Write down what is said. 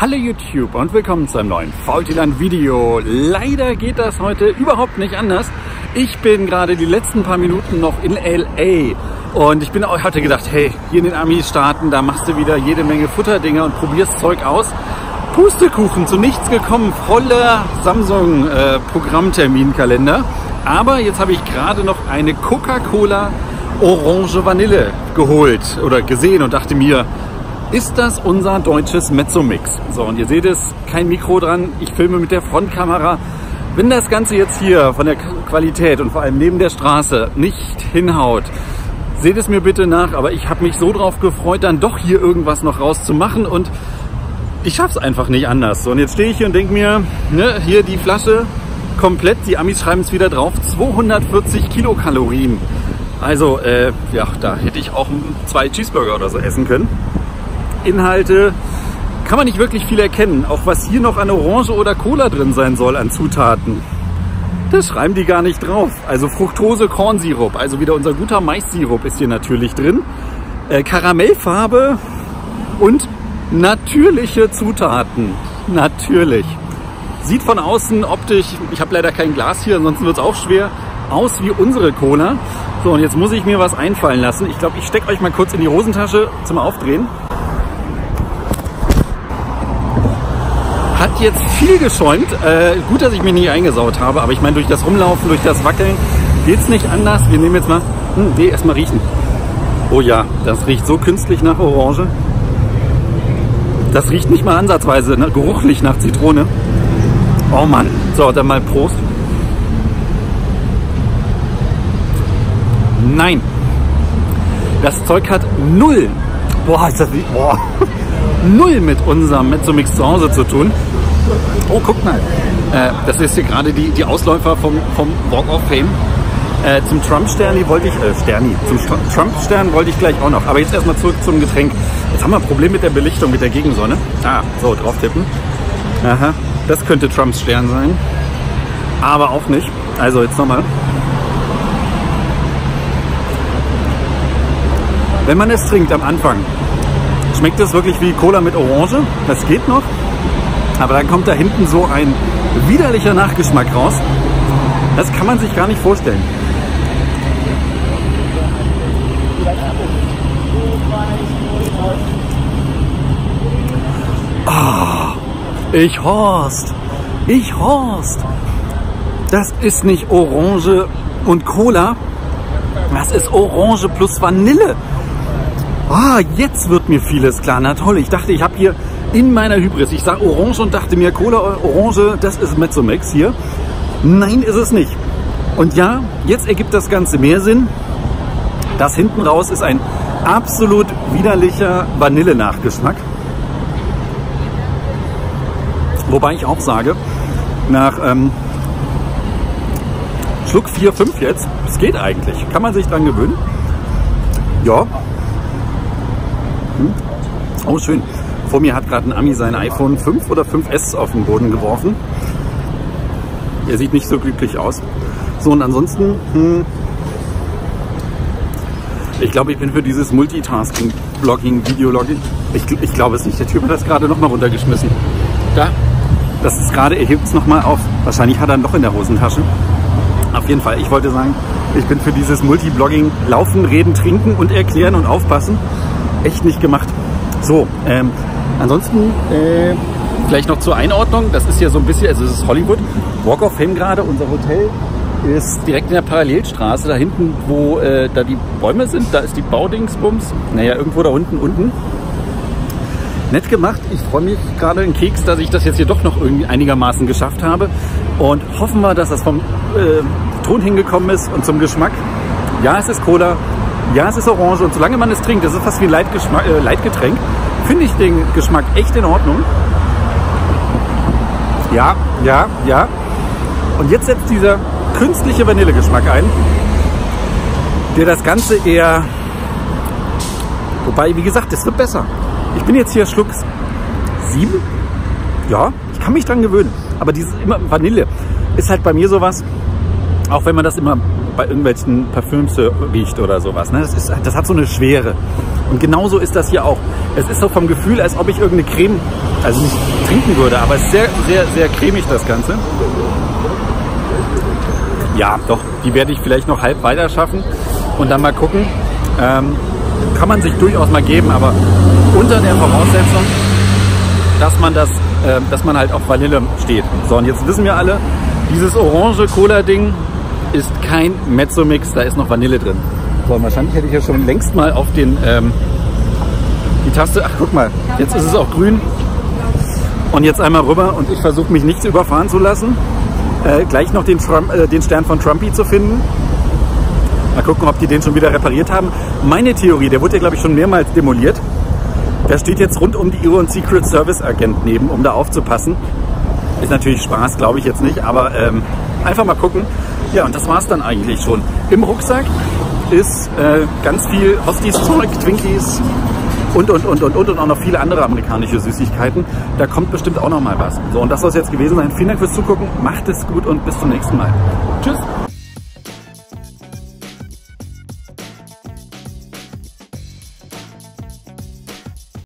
Hallo YouTube und willkommen zu einem neuen Faultiland-Video. Leider geht das heute überhaupt nicht anders. Ich bin gerade die letzten paar Minuten noch in L.A. und ich hatte gedacht, hey, hier in den Ami-Staaten, da machst du wieder jede Menge Futterdinger und probierst Zeug aus. Pustekuchen, zu nichts gekommen, voller Samsung-Programmterminkalender. Aber jetzt habe ich gerade noch eine Coca-Cola Orange Vanille geholt oder gesehen und dachte mir, ist das unser deutsches Mezzo Mix? So, und ihr seht es, kein Mikro dran, ich filme mit der Frontkamera. Wenn das Ganze jetzt hier von der Qualität und vor allem neben der Straße nicht hinhaut, seht es mir bitte nach, aber ich habe mich so drauf gefreut, dann doch hier irgendwas noch rauszumachen und ich schaff's einfach nicht anders. So, und jetzt stehe ich hier und denke mir, ne, hier die Flasche komplett, die Amis schreiben es wieder drauf, 240 Kilokalorien. Also, ja, da hätte ich auch 2 Cheeseburger oder so essen können. Inhalte kann man nicht wirklich viel erkennen. Auch was hier noch an Orange oder Cola drin sein soll an Zutaten, das schreiben die gar nicht drauf. Also Fructose, Kornsirup, also wieder unser guter Mais-Sirup ist hier natürlich drin. Karamellfarbe und natürliche Zutaten. Natürlich. Sieht von außen optisch, ich habe leider kein Glas hier, ansonsten wird es auch schwer, aus wie unsere Cola. So, und jetzt muss ich mir was einfallen lassen. Ich glaube, ich stecke euch mal kurz in die Hosentasche zum Aufdrehen. Hat jetzt viel geschäumt. Gut, dass ich mich nicht eingesaut habe, aber ich meine, durch das Rumlaufen, durch das Wackeln geht es nicht anders. Wir nehmen jetzt mal, erstmal riechen. Oh ja, das riecht so künstlich nach Orange. Das riecht nicht mal ansatzweise, ne? Geruchlich nach Zitrone. Oh Mann. So, dann mal Prost. Nein. Das Zeug hat null. Boah, ist das wie... Boah. Null mit unserem Mezzo Mix zu Hause zu tun. Oh, guck mal. Das ist hier gerade die Ausläufer vom Walk of Fame. Zum Trump-Sterni wollte ich... Zum Trump-Stern wollte ich gleich auch noch. Aber jetzt erstmal zurück zum Getränk. Jetzt haben wir ein Problem mit der Belichtung, mit der Gegensonne. Ah, so, drauf tippen. Aha, das könnte Trumps Stern sein. Aber auch nicht. Also, jetzt nochmal. Wenn man es trinkt am Anfang, schmeckt es wirklich wie Cola mit Orange, das geht noch, aber dann kommt da hinten so ein widerlicher Nachgeschmack raus, das kann man sich gar nicht vorstellen. Ah, ich Horst, das ist nicht Orange und Cola, das ist Orange plus Vanille. Ah, jetzt wird mir vieles klar. Na toll, ich dachte, ich habe hier in meiner Hybris, ich sah Orange und dachte mir, Cola, Orange, das ist Mezzo Mix hier. Nein, ist es nicht. Und ja, jetzt ergibt das Ganze mehr Sinn. Das hinten raus ist ein absolut widerlicher Vanille-Nachgeschmack. Wobei ich auch sage, nach Schluck 4, 5 jetzt, es geht eigentlich. Kann man sich dran gewöhnen. Ja. Oh, schön. Vor mir hat gerade ein Ami sein iPhone 5 oder 5S auf den Boden geworfen. Er sieht nicht so glücklich aus. So, und ansonsten, ich glaube, ich bin für dieses Multitasking-Blogging, Videologging. Ich glaube es nicht. Der Typ hat das gerade nochmal runtergeschmissen. Da. Das ist gerade, er hebt es nochmal auf. Wahrscheinlich hat er ihn noch in der Hosentasche. Auf jeden Fall, ich wollte sagen, ich bin für dieses Multi-Blogging laufen, reden, trinken und erklären und aufpassen. Echt nicht gemacht. So, ansonsten vielleicht noch zur Einordnung. Das ist ja so ein bisschen, also es ist Hollywood. Walk of Fame gerade, unser Hotel ist direkt in der Parallelstraße. Da hinten, wo da die Bäume sind, da ist die Baudingsbums. Naja, irgendwo da unten. Nett gemacht. Ich freue mich gerade in Keks, dass ich das jetzt hier doch noch irgendwie einigermaßen geschafft habe. Und hoffen wir, dass das vom Ton hingekommen ist und zum Geschmack. Ja, es ist Cola. Ja, es ist Orange und solange man es trinkt, das ist fast wie ein Leitgetränk, finde ich den Geschmack echt in Ordnung. Ja. Und jetzt setzt dieser künstliche Vanillegeschmack ein, der das Ganze eher... Wobei, wie gesagt, es wird besser. Ich bin jetzt hier Schluck 7. Ja, ich kann mich dran gewöhnen. Aber dieses immer Vanille ist halt bei mir sowas, auch wenn man das immer... bei irgendwelchen Parfüms riecht oder sowas. Das hat so eine Schwere. Und genauso ist das hier auch. Es ist so vom Gefühl, als ob ich irgendeine Creme, also nicht trinken würde, aber es ist sehr, sehr, sehr cremig das Ganze. Ja, doch, die werde ich vielleicht noch halb weiter schaffen und dann mal gucken. Kann man sich durchaus mal geben, aber unter der Voraussetzung, dass man halt auf Vanille steht. So, und jetzt wissen wir alle, dieses Orange-Cola-Ding ist kein Mezzo-Mix, da ist noch Vanille drin. So, und wahrscheinlich hätte ich ja schon längst mal auf den, die Taste, ach guck mal, jetzt ist es auch grün. Und jetzt einmal rüber und ich versuche mich nicht überfahren zu lassen. Gleich noch den Stern von Trumpy zu finden. Mal gucken, ob die den schon wieder repariert haben. Meine Theorie, der wurde ja, glaube ich, schon mehrmals demoliert. Da steht jetzt rund um die Uhr ein Secret Service Agent neben, um da aufzupassen. Ist natürlich Spaß, glaube ich jetzt nicht, aber einfach mal gucken. Ja, und das war es dann eigentlich schon. Im Rucksack ist ganz viel Hostis-Zeug, Twinkies und auch noch viele andere amerikanische Süßigkeiten. Da kommt bestimmt auch noch mal was. So, und das soll es jetzt gewesen sein. Vielen Dank fürs Zugucken. Macht es gut und bis zum nächsten Mal. Tschüss.